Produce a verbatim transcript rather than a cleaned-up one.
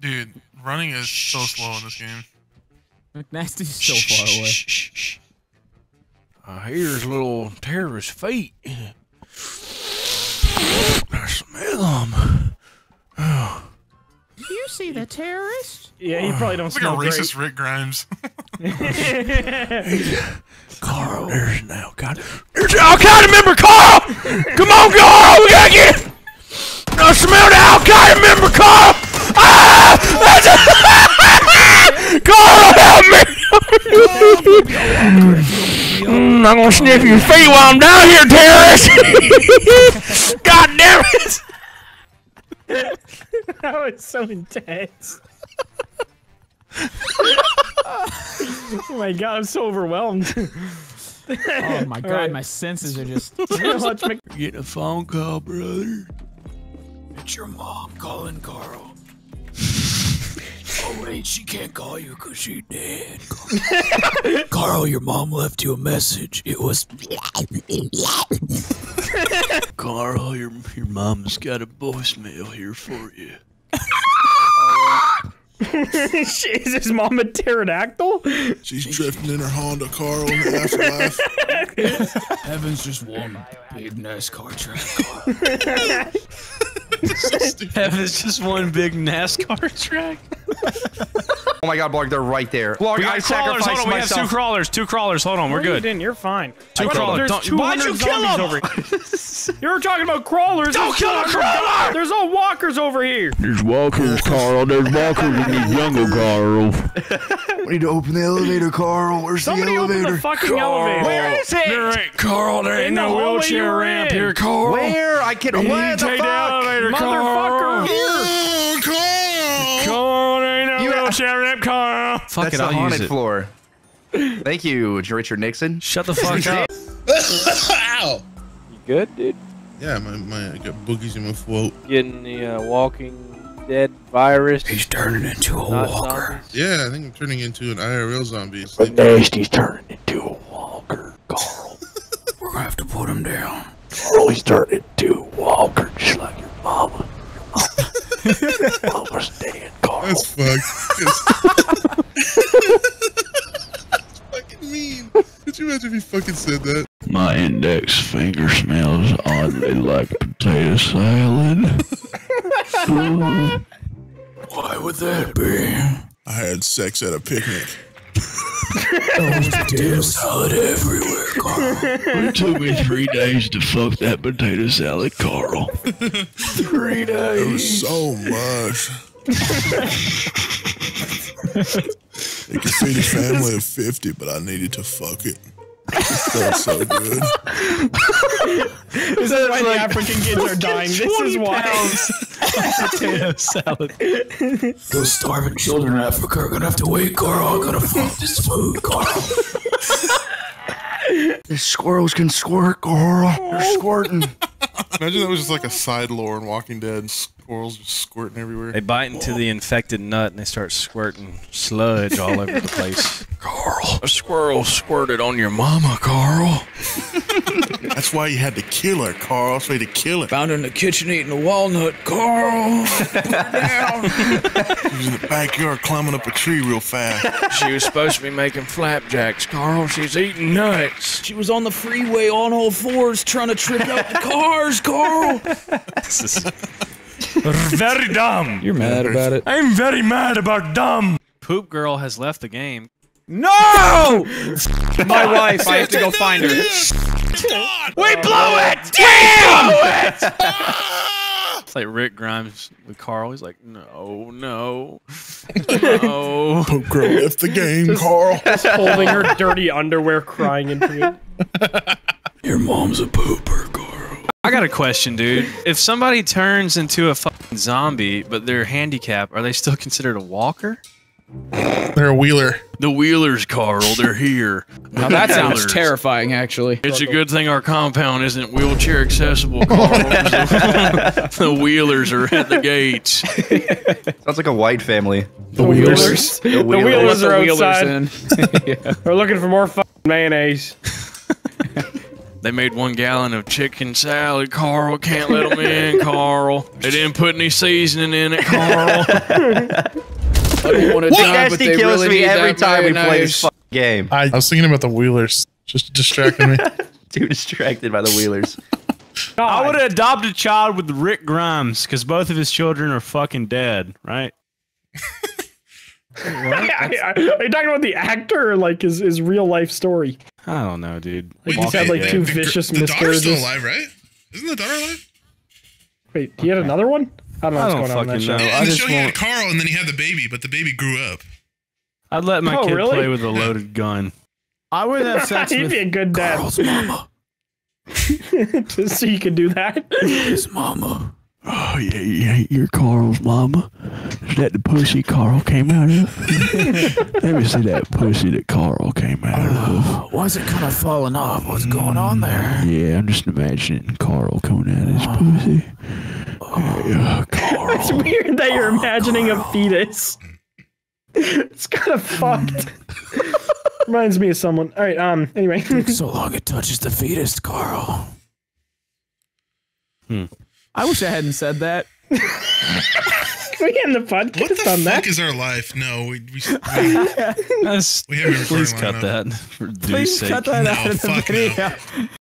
Dude, running is so slow in this game. McNasty's so far away. I hear his little terrorist feet. I smell them. Oh. Do you see the terrorist? Yeah, you probably don't uh, smell great. Like a racist Rick Grimes. Carl. There's an Al-Qaeda. There's an Al-Qaeda member, Carl! Come on, Carl! We gotta get him! I smell the Al-Qaeda member, Carl! Ah! That's a Carl, help me! mm, I'm gonna sniff your feet while I'm down here, terrorist! God damn it! That was so intense. Oh my god, I'm so overwhelmed. Oh my god, right. My senses are just. Get a phone call, brother. It's your mom calling Carl. Oh wait, she can't call you because she's dead. Carl. Carl, your mom left you a message. It was. Carl, your your mom's got a voicemail here for you. Is his mom a pterodactyl? She's drifting in her Honda, Carl, in the afterlife. Heaven's just one big NASCAR track, Carl. Heaven's just one big NASCAR track? Oh my god, Blarg, they're right there. Blarg, we got I crawlers, hold on, we myself. have two crawlers, two crawlers, hold on, we're good. No, you didn't, you're fine. Two I crawlers, don't, why'd you kill them? Over you were talking about crawlers. Don't kill a crawler! There's all walkers over here. There's walkers, Carl, there's walkers in the jungle, Carl. We need to open the elevator, Carl, where's Somebody the elevator? Open the fucking Carl. elevator. Where is it? There ain't, Carl, there ain't in no the wheelchair ramp in. here, Carl. Where? I can, where the fuck? Motherfucker, here. Carl, there ain't no wheelchair ramp, Carl. Fuck it, I'll use it. That's the haunted floor. Thank you, Richard Nixon. Shut the fuck up. Ow! You good, dude? Yeah, my, my, I got boogies in my throat. Getting the uh, Walking Dead virus. He's turning into a walker. Zombies. Yeah, I think I'm turning into an I R L zombie. But Nasty's turning into a walker, Carl. We're gonna have to put him down. Carl, he's turning into a walker, just like your mama. Your mama. Your mama's dead, Carl. That's fucked. That's fucking mean. Could you imagine if he fucking said that? My index finger smells oddly like potato salad. Why would that be? I had sex at a picnic. There was potato salad everywhere, Carl. It took me three days to fuck that potato salad, Carl. Three days. It was so much. It could feed a family of fifty, but I needed to fuck it. That's so good. This is why the African kids are dying. This is why. Potato salad. Those starving children in Africa are gonna have to wait, Carl. I'm gonna fuck this food, Carl. These squirrels can squirt, Carl. They're squirting. Imagine that was just like a side lore in Walking Dead. Squirrels just squirting everywhere. They bite into Whoa. the infected nut and they start squirting sludge all over the place. Carl, a squirrel squirted on your mama, Carl. That's why you had to kill her, Carl. That's why you had to kill her. Found her in the kitchen eating a walnut, Carl. Put her down. She was in the backyard climbing up a tree real fast. She was supposed to be making flapjacks, Carl. She's eating nuts. She was on the freeway on all fours trying to trip out the cars, Carl. This is very dumb. You're mad about it. I'm very mad about dumb. Poop Girl has left the game. No! My wife, I have to go find her. We blew it! Damn! We blew it! It's like Rick Grimes with Carl. He's like, no, no, no. Poop Girl left the game, just, Carl. Just holding her dirty underwear, crying into it. Your mom's a pooper, Carl. I got a question, dude. If somebody turns into a fucking zombie, but they're handicapped, are they still considered a walker? They're a wheeler. The wheelers, Carl. They're here. Now that sounds terrifying, actually. It's a good thing our compound isn't wheelchair accessible, Carl. The wheelers are at the gates. Sounds like a white family. The, the wheelers. wheelers. The wheelers are outside. We're looking for more fucking mayonnaise. They made one gallon of chicken salad. Carl, can't let them in, Carl. They didn't put any seasoning in it, Carl. I don't want to die, but they kills really me every time we play this f game. I, I was thinking about the Wheelers. Just distracting me. Too distracted by the Wheelers. God. I would have adopted a child with Rick Grimes because both of his children are fucking dead, right? I, I, are you talking about the actor or like his, his real life story? I don't know, dude. Wait, he had like two the, vicious the miscarriages. The daughter's still alive, right? Isn't the daughter alive? Wait, he had another one? I don't know I what's don't going on in that know. show. Yeah, in the show he had Carl and then he had the baby, but the baby grew up. I'd let my oh, kid really? play with a loaded gun. I wouldn't have sex He'd with be a good Carl's dad. mama. Just so you can do that. His mama. Oh yeah, yeah, you're Carl's mama. Is that the pussy Carl came out of? Let me see that pussy that Carl came out uh, of. Why is it kind of falling off? What's mm, going on there? Yeah, I'm just imagining Carl coming out of his pussy. Oh, yeah, Carl. It's weird that you're imagining oh, a fetus. It's kind of fucked. Reminds me of someone. All right. Um. Anyway. So long it touches the fetus, Carl. Hmm. I wish I hadn't said that. We end the podcast what the on fuck that. Is our life? No, we. we, we, That's, we haven't please cut that. For please sake. cut that no, out of the video. No.